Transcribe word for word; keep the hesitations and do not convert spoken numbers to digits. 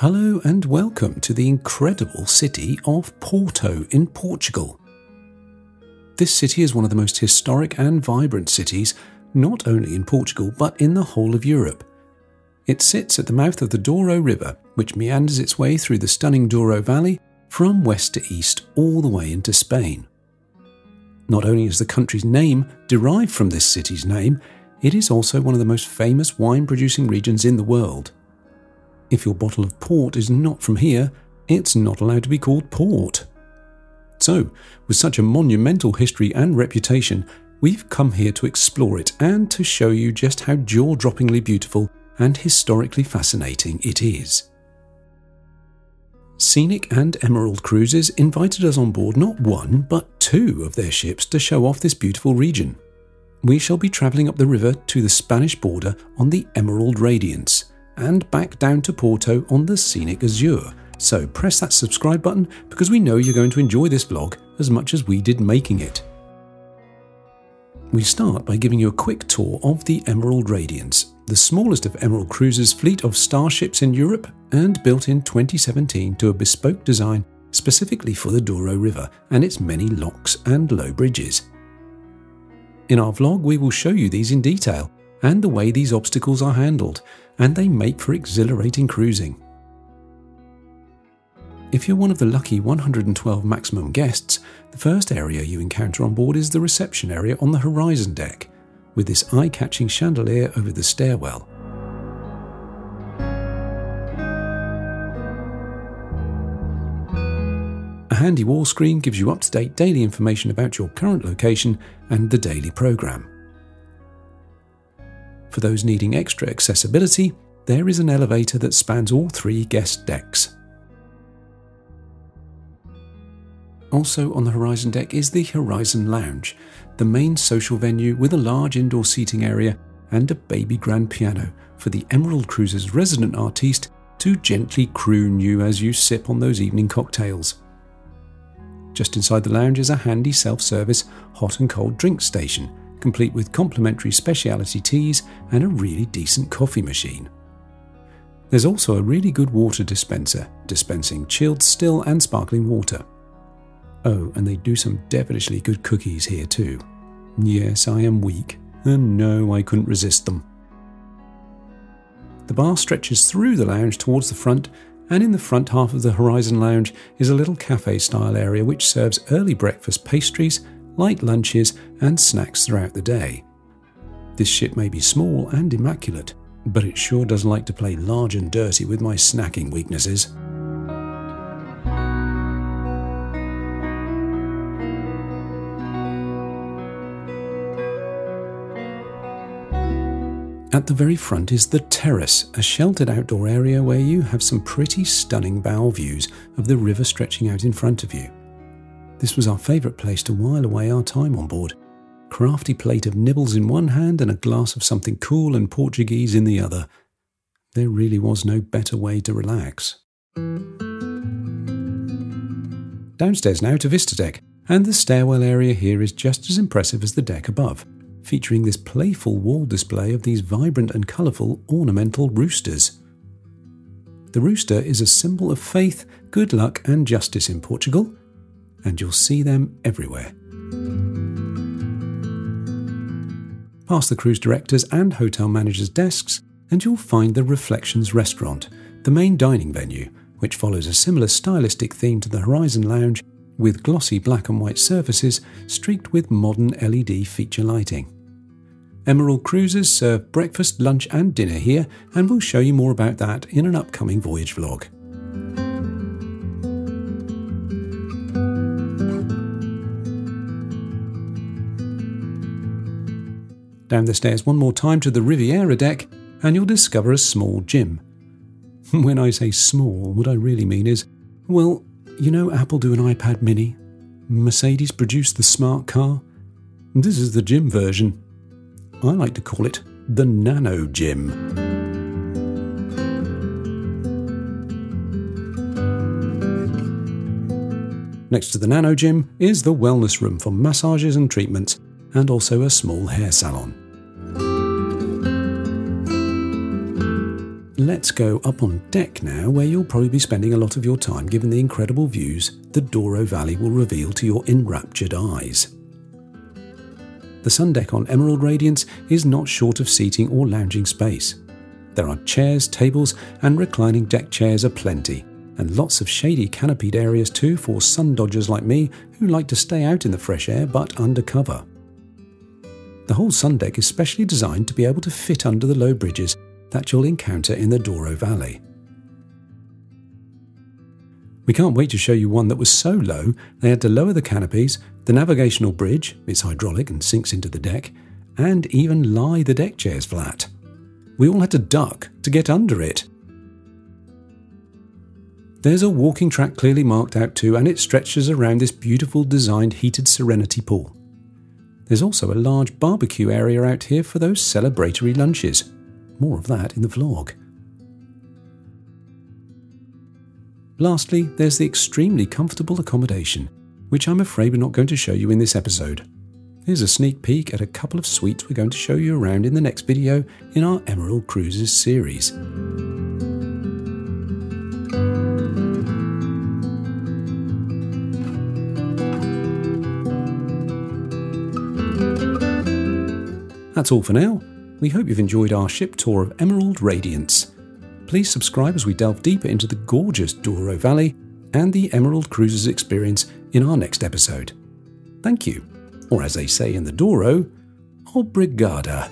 Hello and welcome to the incredible city of Porto in Portugal. This city is one of the most historic and vibrant cities, not only in Portugal but in the whole of Europe. It sits at the mouth of the Douro River, which meanders its way through the stunning Douro Valley from west to east all the way into Spain. Not only is the country's name derived from this city's name, it is also one of the most famous wine-producing regions in the world. If your bottle of port is not from here, it's not allowed to be called port. So, with such a monumental history and reputation, we've come here to explore it and to show you just how jaw-droppingly beautiful and historically fascinating it is. Scenic and Emerald Cruises invited us on board not one, but two of their ships to show off this beautiful region. We shall be travelling up the river to the Spanish border on the Emerald Radiance, and back down to Porto on the Scenic Azure, so press that subscribe button because we know you're going to enjoy this vlog as much as we did making it. We start by giving you a quick tour of the Emerald Radiance, the smallest of Emerald Cruises' fleet of starships in Europe and built in twenty seventeen to a bespoke design specifically for the Douro River and its many locks and low bridges. In our vlog we will show you these in detail, and the way these obstacles are handled, and they make for exhilarating cruising. If you're one of the lucky one hundred twelve maximum guests, the first area you encounter on board is the reception area on the Horizon Deck, with this eye-catching chandelier over the stairwell. A handy wall screen gives you up-to-date daily information about your current location and the daily programme. For those needing extra accessibility, there is an elevator that spans all three guest decks. Also on the Horizon Deck is the Horizon Lounge, the main social venue with a large indoor seating area and a baby grand piano for the Emerald Cruises' resident artiste to gently croon you as you sip on those evening cocktails. Just inside the lounge is a handy self-service hot and cold drink station, complete with complimentary speciality teas and a really decent coffee machine. There's also a really good water dispenser, dispensing chilled still and sparkling water. Oh, and they do some devilishly good cookies here too. Yes, I am weak, and no, I couldn't resist them. The bar stretches through the lounge towards the front, and in the front half of the Horizon Lounge is a little cafe-style area which serves early breakfast pastries, light lunches and snacks throughout the day. This ship may be small and immaculate, but it sure does like to play large and dirty with my snacking weaknesses. At the very front is the terrace, a sheltered outdoor area where you have some pretty stunning bow views of the river stretching out in front of you. This was our favourite place to while away our time on board. Crafty plate of nibbles in one hand and a glass of something cool and Portuguese in the other. There really was no better way to relax. Downstairs now to Vista Deck, and the stairwell area here is just as impressive as the deck above, featuring this playful wall display of these vibrant and colourful ornamental roosters. The rooster is a symbol of faith, good luck and justice in Portugal, and you'll see them everywhere. Past the cruise directors and hotel managers' desks, and you'll find the Reflections Restaurant, the main dining venue, which follows a similar stylistic theme to the Horizon Lounge, with glossy black and white surfaces streaked with modern L E D feature lighting. Emerald Cruises serve breakfast, lunch and dinner here, and we'll show you more about that in an upcoming voyage vlog. Down the stairs one more time to the Riviera Deck, and you'll discover a small gym. When I say small, what I really mean is, well, you know Apple do an iPad mini? Mercedes produced the smart car? This is the gym version. I like to call it the Nano Gym. Next to the Nano Gym is the wellness room for massages and treatments, and also a small hair salon. Let's go up on deck now, where you'll probably be spending a lot of your time given the incredible views the Douro Valley will reveal to your enraptured eyes. The sun deck on Emerald Radiance is not short of seating or lounging space. There are chairs, tables and reclining deck chairs aplenty, and lots of shady canopied areas too for sun dodgers like me who like to stay out in the fresh air but under cover. The whole sun deck is specially designed to be able to fit under the low bridges that you'll encounter in the Douro Valley. We can't wait to show you one that was so low they had to lower the canopies, the navigational bridge, it's hydraulic and sinks into the deck, and even lie the deck chairs flat. We all had to duck to get under it. There's a walking track clearly marked out too, and it stretches around this beautiful designed heated Serenity Pool. There's also a large barbecue area out here for those celebratory lunches. More of that in the vlog. Lastly, there's the extremely comfortable accommodation, which I'm afraid we're not going to show you in this episode. Here's a sneak peek at a couple of suites we're going to show you around in the next video in our Emerald Cruises series. That's all for now. We hope you've enjoyed our ship tour of Emerald Radiance. Please subscribe as we delve deeper into the gorgeous Douro Valley and the Emerald Cruises experience in our next episode. Thank you, or as they say in the Douro, obrigada.